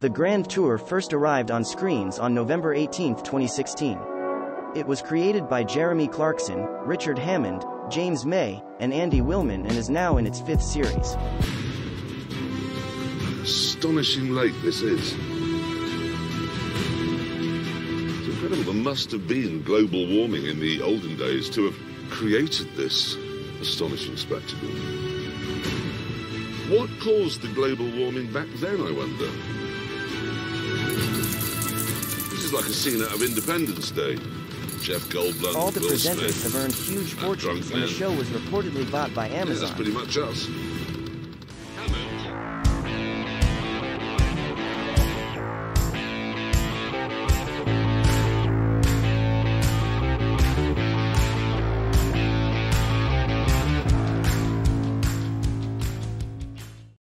The Grand Tour first arrived on screens on November 18, 2016. It was created by Jeremy Clarkson, Richard Hammond, James May, and Andy Wilman and is now in its fifth series. Astonishing lake this is. It's incredible. There must have been global warming in the olden days to have created this astonishing spectacle. What caused the global warming back then, I wonder? This is like a scene out of Independence Day. Jeff Goldblum, all the presenters have earned huge fortunes, and the show was reportedly bought by Amazon. Yeah, that's pretty much us.